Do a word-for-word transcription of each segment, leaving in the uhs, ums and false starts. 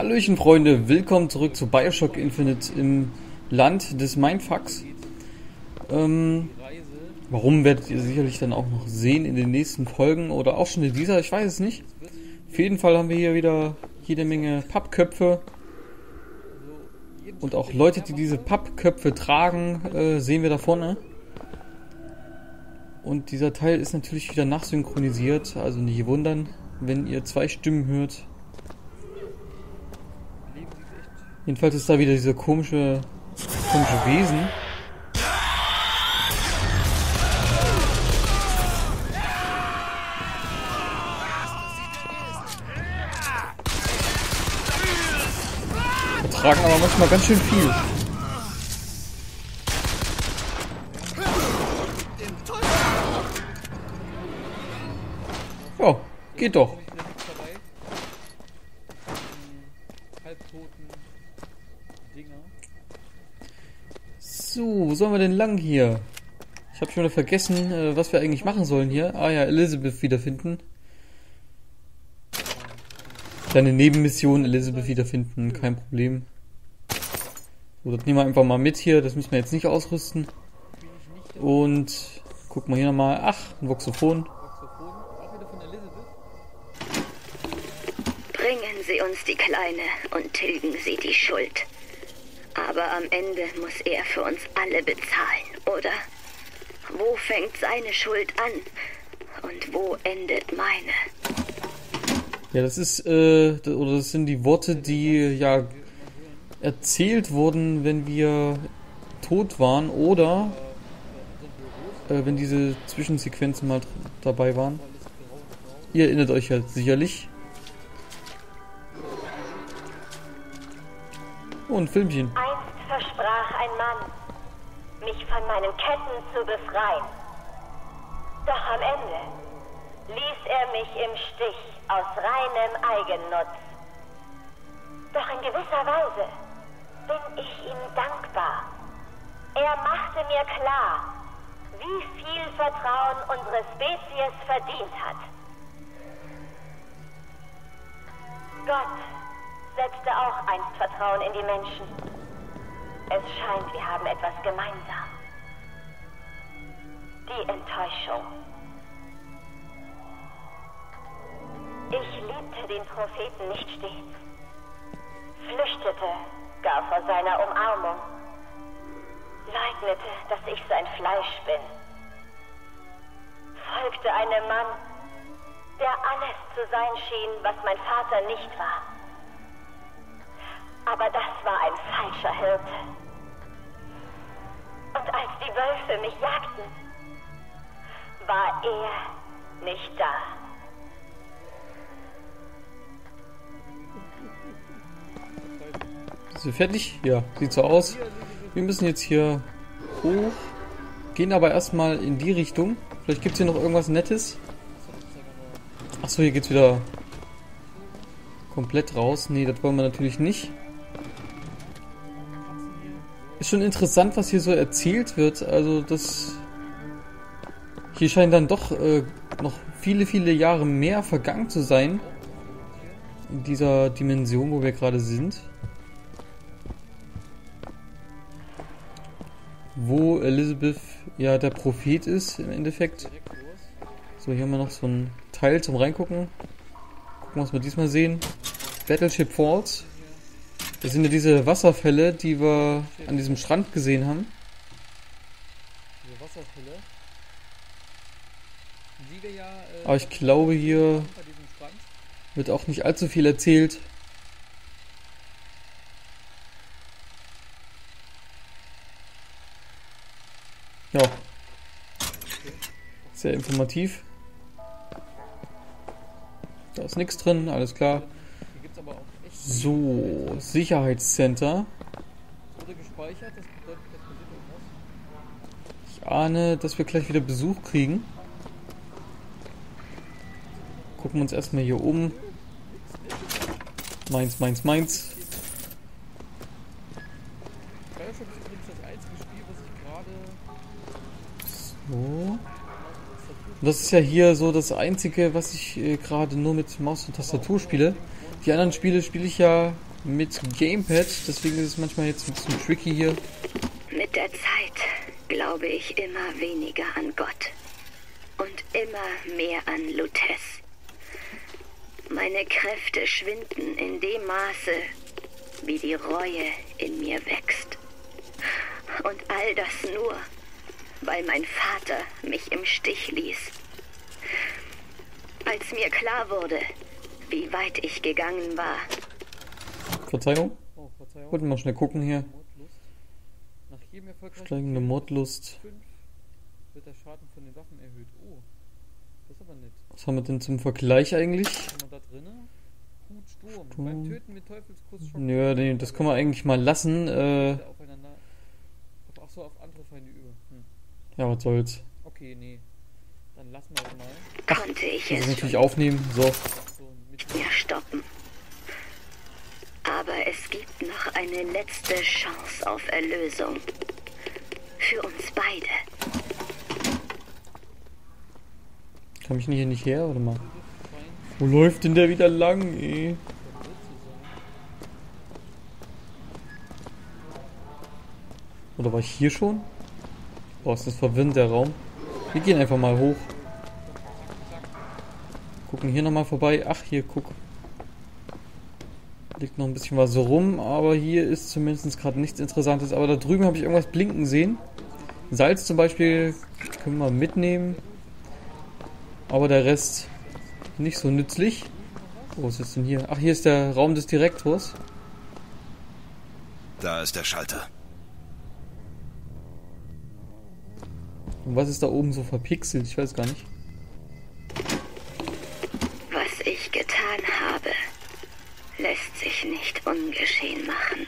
Hallöchen Freunde, willkommen zurück zu Bioshock Infinite im Land des Mindfucks. Ähm, warum werdet ihr sicherlich dann auch noch sehen in den nächsten Folgen oder auch schon in dieser, ich weiß es nicht. Auf jeden Fall haben wir hier wieder jede Menge Pappköpfe. Und auch Leute, die diese Pappköpfe tragen, äh, sehen wir da vorne. Und dieser Teil ist natürlich wieder nachsynchronisiert, also nicht wundern, wenn ihr zwei Stimmen hört. Jedenfalls ist da wieder diese komische, komische Wesen. Wir tragen aber manchmal ganz schön viel. Ja, geht doch. So, wo sollen wir denn lang hier? Ich habe schon wieder vergessen, äh, was wir eigentlich machen sollen hier. Ah ja, Elizabeth wiederfinden. Kleine Nebenmission, Elizabeth wiederfinden, kein Problem. So, das nehmen wir einfach mal mit hier. Das müssen wir jetzt nicht ausrüsten. Und gucken wir hier nochmal. Ach, ein Voxophon. Bringen Sie uns die Kleine und tilgen Sie die Schuld. Aber am Ende muss er für uns alle bezahlen, oder? Wo fängt seine Schuld an? Und wo endet meine? Ja, das ist, äh, oder das sind die Worte, die ja erzählt wurden, wenn wir tot waren oder äh, wenn diese Zwischensequenzen mal dabei waren. Ihr erinnert euch ja sicherlich. Oh, ein Filmchen. Einst versprach ein Mann, mich von meinen Ketten zu befreien. Doch am Ende ließ er mich im Stich aus reinem Eigennutz. Doch in gewisser Weise bin ich ihm dankbar. Er machte mir klar, wie viel Vertrauen unsere Spezies verdient hat. Gott setzte auch einst Vertrauen in die Menschen. Es scheint, wir haben etwas gemeinsam. Die Enttäuschung. Ich liebte den Propheten nicht stets. Flüchtete gar vor seiner Umarmung. Leugnete, dass ich sein Fleisch bin. Folgte einem Mann, der alles zu sein schien, was mein Vater nicht war. Aber das war ein falscher Hirte. Und als die Wölfe mich jagten, war er nicht da. Sind wir fertig? Ja, sieht so aus. Wir müssen jetzt hier hoch, gehen aber erstmal in die Richtung. Vielleicht gibt es hier noch irgendwas Nettes. Achso, hier geht's wieder komplett raus. Nee, das wollen wir natürlich nicht. Ist schon interessant, was hier so erzählt wird. Also das... Hier scheinen dann doch äh, noch viele, viele Jahre mehr vergangen zu sein. In dieser Dimension, wo wir gerade sind. Wo Elizabeth ja der Prophet ist im Endeffekt. So, hier haben wir noch so ein Teil zum Reingucken. Gucken, was wir diesmal sehen. Battleship Falls. Das sind ja diese Wasserfälle, die wir an diesem Strand gesehen haben. Diese Wasserfälle. Die wir ja, äh, aber ich glaube, hier wird auch nicht allzu viel erzählt. Ja. Sehr informativ. Da ist nichts drin, alles klar. So, Sicherheitscenter. Ich ahne, dass wir gleich wieder Besuch kriegen. Gucken wir uns erstmal hier um. Meins, meins, meins. So. Das ist ja hier so das Einzige, was ich äh, gerade nur mit Maus und Tastatur spiele. Die anderen Spiele spiele ich ja mit Gamepad, deswegen ist es manchmal jetzt ein bisschen tricky hier. Mit der Zeit glaube ich immer weniger an Gott und immer mehr an Lutess. Meine Kräfte schwinden in dem Maße, wie die Reue in mir wächst. Und all das nur, weil mein Vater mich im Stich ließ. Als mir klar wurde, wie weit ich gegangen war. Verzeihung? Oh, Verzeihung. Wollten wir mal schnell gucken hier. Nach jedem erfolgreichen steigende Mordlust wird der Schaden von den Waffen erhöht. Oh, das ist aber nett. Was haben wir denn zum Vergleich eigentlich? Da Sturm. Sturm. Beim Töten mit Teufelskuss schon. Ja, nee, das können wir eigentlich mal lassen. Äh, Ach so, auf andere Feinde über. Hm. Ja, was soll's. Okay, nee. Dann lassen wir es mal. Ach, konnte ich jetzt natürlich schon aufnehmen. So. Ja, stoppen. Aber es gibt noch eine letzte Chance auf Erlösung. Für uns beide. Komm ich hier nicht her, oder mal? Wo läuft denn der wieder lang, ey? Oder war ich hier schon? Boah, ist das verwirrend, der Raum. Wir gehen einfach mal hoch. Gucken hier nochmal vorbei. Ach, hier, guck. Liegt noch ein bisschen was rum, aber hier ist zumindest gerade nichts Interessantes. Aber da drüben habe ich irgendwas blinken sehen. Salz zum Beispiel können wir mitnehmen. Aber der Rest nicht so nützlich. Oh, was ist denn hier? Ach, hier ist der Raum des Direktors. Da ist der Schalter. Und was ist da oben so verpixelt? Ich weiß gar nicht. Was ich getan habe, lässt sich nicht ungeschehen machen.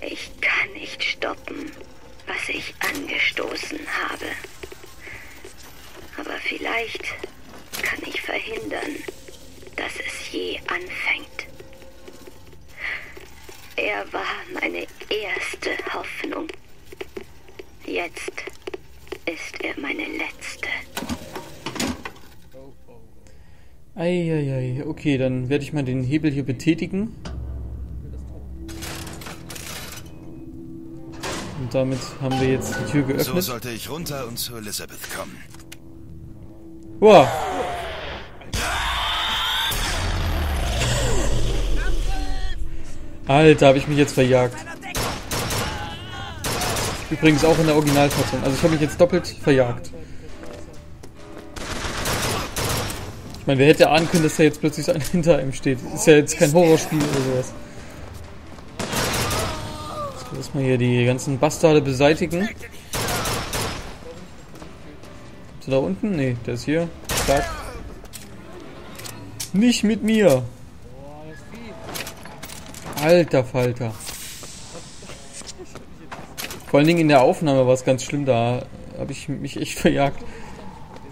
Ich kann nicht stoppen, was ich angestoßen habe. Aber vielleicht kann ich verhindern, dass es je anfängt. Er war meine erste Hoffnung. Jetzt ist er meine letzte. Eieiei, okay, dann werde ich mal den Hebel hier betätigen. Und damit haben wir jetzt die Tür geöffnet. So sollte ich runter und zu Elizabeth kommen. Wow. Alter, habe ich mich jetzt verjagt. Übrigens auch in der Originalfassung. Also ich habe mich jetzt doppelt verjagt. Ich meine, wer hätte ahnen können, dass da jetzt plötzlich so einer hinter einem steht. Ist ja jetzt kein Horrorspiel oder sowas. Jetzt müssen wir hier die ganzen Bastarde beseitigen. Ist der da unten? Ne, der ist hier. Stark. Nicht mit mir! Alter Falter. Vor allen Dingen in der Aufnahme war es ganz schlimm, da habe ich mich echt verjagt.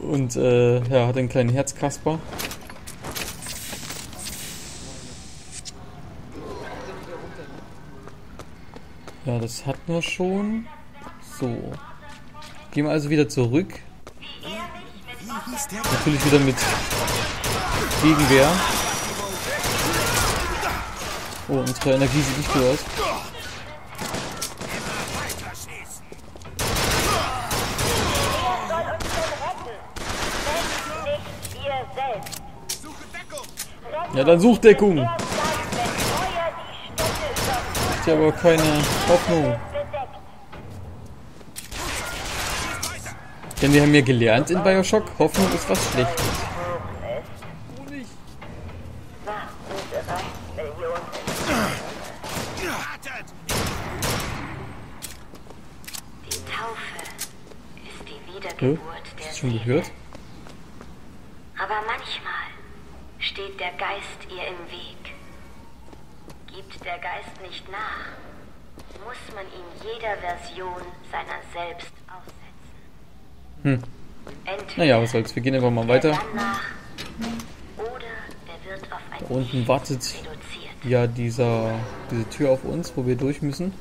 Und äh, ja, hatte einen kleinen Herzkasper. Ja, das hatten wir schon. So. Gehen wir also wieder zurück. Natürlich wieder mit Gegenwehr. Oh, unsere Energie sieht nicht gut aus. Ja, dann sucht Deckung. Hat ja aber keine Hoffnung. Denn wir haben ja gelernt in Bioshock, Hoffnung ist was Schlechtes. Die Taufe ist die Wiedergeburt der Seele. Hast du das schon gehört? Aber manchmal steht der Geist ihr im Weg. Gibt der Geist nicht nach, muss man ihm jeder Version seiner selbst aussetzen. Hm. Naja, was soll's, wir gehen einfach mal weiter. Da unten wartet ja dieser, diese Tür auf uns, wo wir durch müssen.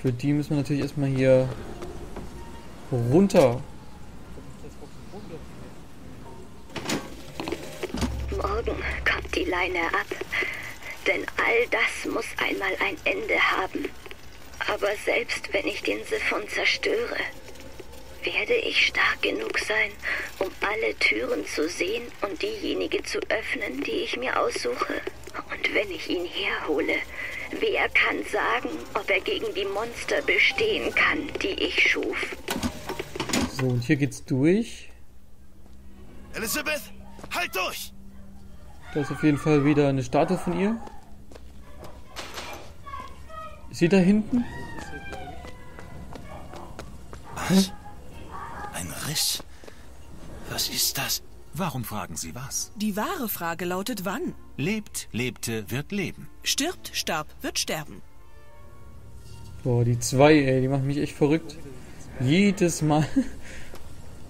Für die müssen wir natürlich erstmal hier runter. Morgen kommt die Leine ab, denn all das muss einmal ein Ende haben. Aber selbst wenn ich den Siphon zerstöre, werde ich stark genug sein, um alle Türen zu sehen und diejenige zu öffnen, die ich mir aussuche. Und wenn ich ihn herhole, wer kann sagen, ob er gegen die Monster bestehen kann, die ich schuf? So, und hier geht's durch. Elizabeth, halt durch! Da ist auf jeden Fall wieder eine Statue von ihr. Ist sie da hinten? Was? Ein Riss? Was ist das? Warum fragen Sie was? Die wahre Frage lautet wann? Lebt, lebte, wird leben. Stirbt, starb, wird sterben. Boah, die zwei, ey, die machen mich echt verrückt. Jedes Mal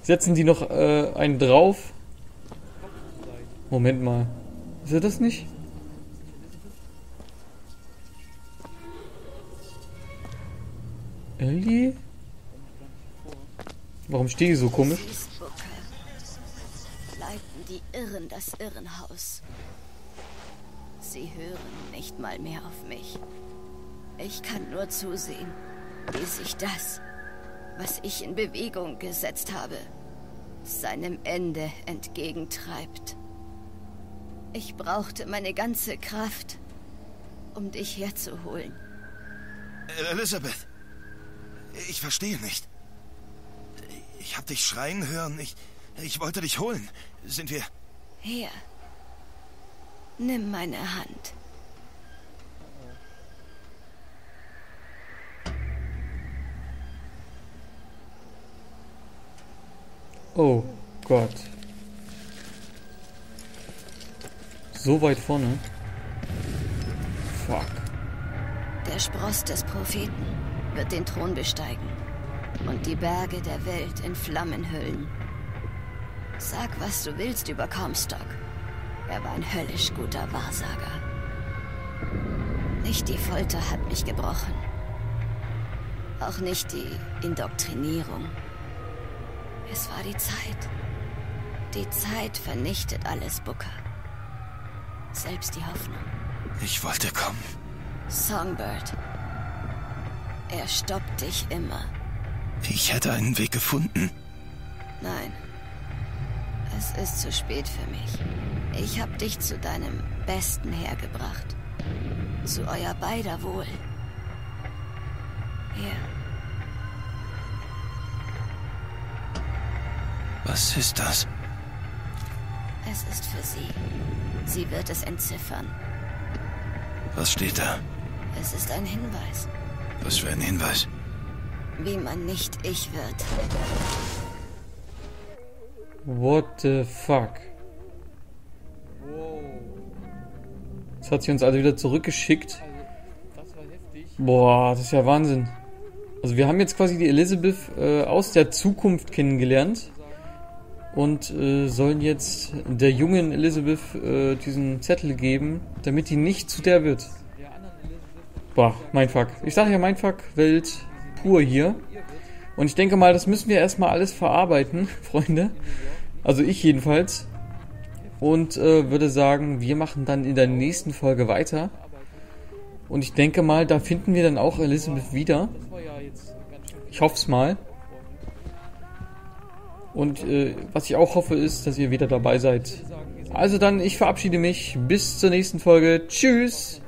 setzen die noch äh, einen drauf. Moment mal. Ist er das nicht? Ellie? Warum steht die so komisch? Leiten die Irren das Irrenhaus. Sie hören nicht mal mehr auf mich. Ich kann nur zusehen, wie sich das, was ich in Bewegung gesetzt habe, seinem Ende entgegentreibt. Ich brauchte meine ganze Kraft, um dich herzuholen. Elizabeth, ich verstehe nicht. Ich hab dich schreien hören. Ich, ich wollte dich holen. Sind wir... Hier. Nimm meine Hand. Oh Gott. So weit vorne. Fuck. Der Spross des Propheten wird den Thron besteigen und die Berge der Welt in Flammen hüllen. Sag, was du willst über Comstock. Er war ein höllisch guter Wahrsager. Nicht die Folter hat mich gebrochen. Auch nicht die Indoktrinierung. Es war die Zeit. Die Zeit vernichtet alles, Booker. Selbst die Hoffnung. Ich wollte kommen. Songbird. Er stoppt dich immer. Ich hätte einen Weg gefunden. Nein. Es ist zu spät für mich. Ich habe dich zu deinem Besten hergebracht. Zu euer beider Wohl. Hier. Was ist das? Es ist für sie. Sie wird es entziffern. Was steht da? Es ist ein Hinweis. Was für ein Hinweis? Wie man nicht ich wird. What the fuck? Jetzt hat sie uns also wieder zurückgeschickt. Boah, das ist ja Wahnsinn. Also wir haben jetzt quasi die Elizabeth äh, aus der Zukunft kennengelernt. Und äh, sollen jetzt der jungen Elizabeth äh, diesen Zettel geben, damit die nicht zu der wird. Boah, Mindfuck. Ich sage ja Mindfuck, Welt pur hier. Und ich denke mal, das müssen wir erstmal alles verarbeiten, Freunde. Also ich jedenfalls. Und äh, würde sagen, wir machen dann in der nächsten Folge weiter. Und ich denke mal, da finden wir dann auch Elizabeth wieder. Ich hoffe es mal. Und äh, was ich auch hoffe, ist, dass ihr wieder dabei seid. Also dann, ich verabschiede mich. Bis zur nächsten Folge. Tschüss.